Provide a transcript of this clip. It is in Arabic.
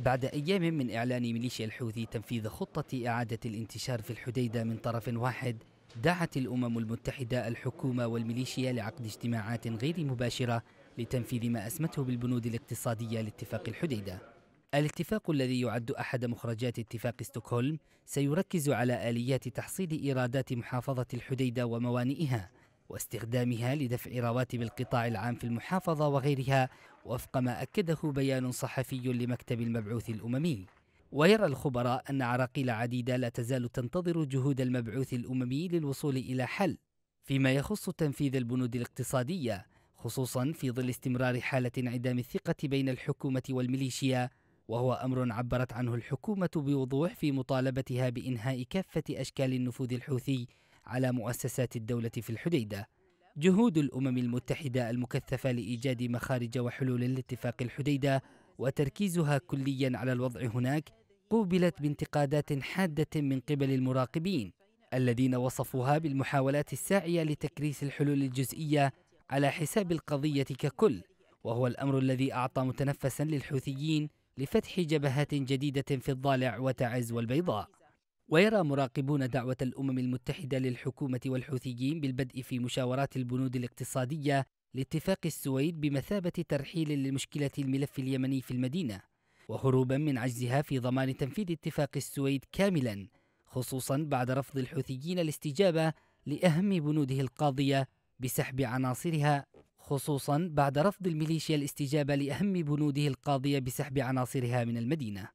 بعد أيام من إعلان ميليشيا الحوثي تنفيذ خطة إعادة الانتشار في الحديدة من طرف واحد، دعت الأمم المتحدة الحكومة والميليشيا لعقد اجتماعات غير مباشرة لتنفيذ ما أسمته بالبنود الاقتصادية لاتفاق الحديدة. الاتفاق الذي يعد أحد مخرجات اتفاق ستوكهولم سيركز على آليات تحصيل إيرادات محافظة الحديدة وموانئها واستخدامها لدفع رواتب القطاع العام في المحافظة وغيرها، وفق ما أكده بيان صحفي لمكتب المبعوث الأممي. ويرى الخبراء أن عراقيل عديدة لا تزال تنتظر جهود المبعوث الأممي للوصول إلى حل فيما يخص تنفيذ البنود الاقتصادية، خصوصا في ظل استمرار حالة انعدام الثقة بين الحكومة والميليشيا، وهو أمر عبرت عنه الحكومة بوضوح في مطالبتها بإنهاء كافة أشكال النفوذ الحوثي على مؤسسات الدولة في الحديدة. جهود الأمم المتحدة المكثفة لإيجاد مخارج وحلول لاتفاق الحديدة وتركيزها كليا على الوضع هناك قوبلت بانتقادات حادة من قبل المراقبين الذين وصفوها بالمحاولات الساعية لتكريس الحلول الجزئية على حساب القضية ككل، وهو الأمر الذي أعطى متنفسا للحوثيين لفتح جبهات جديدة في الضالع وتعز والبيضاء. ويرى مراقبون دعوة الأمم المتحدة للحكومة والحوثيين بالبدء في مشاورات البنود الاقتصادية لاتفاق السويد بمثابة ترحيل لمشكلة الملف اليمني في المدينة، وهروبا من عجزها في ضمان تنفيذ اتفاق السويد كاملا، خصوصا بعد رفض الحوثيين الاستجابة لأهم بنوده القاضية بسحب عناصرها من المدينة.